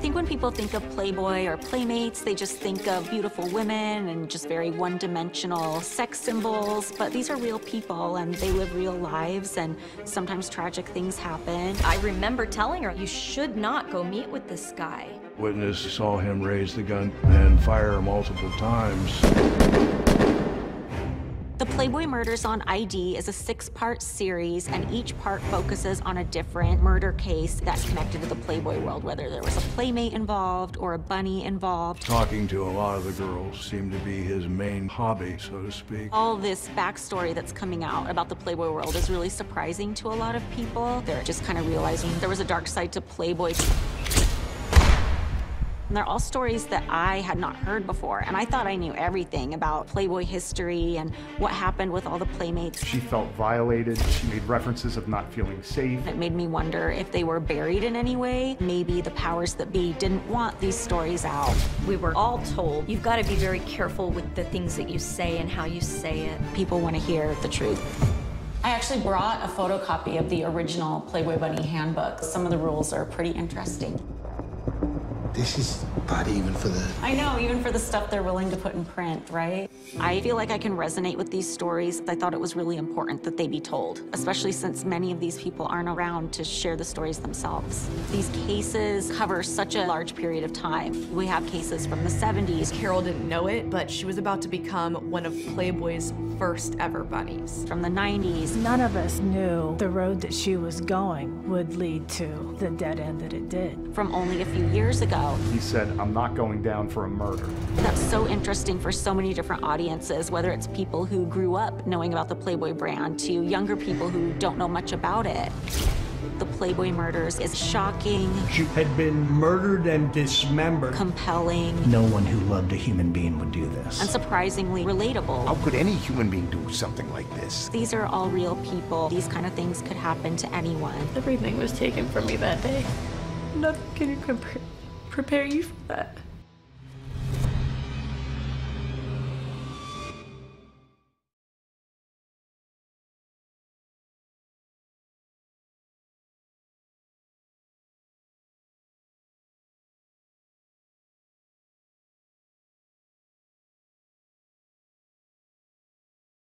I think when people think of Playboy or Playmates, they just think of beautiful women and just very one-dimensional sex symbols, but these are real people and they live real lives and sometimes tragic things happen. I remember telling her, you should not go meet with this guy. Witness saw him raise the gun and fire multiple times. The Playboy Murders on ID is a 6-part series, and each part focuses on a different murder case that's connected to the Playboy world, whether there was a playmate involved or a bunny involved. Talking to a lot of the girls seemed to be his main hobby, so to speak. All this backstory that's coming out about the Playboy world is really surprising to a lot of people. They're just kind of realizing there was a dark side to Playboy. And they're all stories that I had not heard before, and I thought I knew everything about Playboy history and what happened with all the playmates. She felt violated. She made references of not feeling safe. It made me wonder if they were buried in any way. Maybe the powers that be didn't want these stories out. We were all told, you've got to be very careful with the things that you say and how you say it. People want to hear the truth. I actually brought a photocopy of the original Playboy Bunny handbook. Some of the rules are pretty interesting. This is bad even for the... I know, even for the stuff they're willing to put in print, right? I feel like I can resonate with these stories. I thought it was really important that they be told, especially since many of these people aren't around to share the stories themselves. These cases cover such a large period of time. We have cases from the 70s. Carol didn't know it, but she was about to become one of Playboy's first ever bunnies. From the 90s. None of us knew the road that she was going would lead to the dead end that it did. From only a few years ago, he said, I'm not going down for a murder. That's so interesting for so many different audiences, whether it's people who grew up knowing about the Playboy brand to younger people who don't know much about it. The Playboy Murders is shocking. She had been murdered and dismembered. Compelling. No one who loved a human being would do this. And surprisingly relatable. How could any human being do something like this? These are all real people. These kind of things could happen to anyone. Everything was taken from me that day. Nothing can prepare you for that.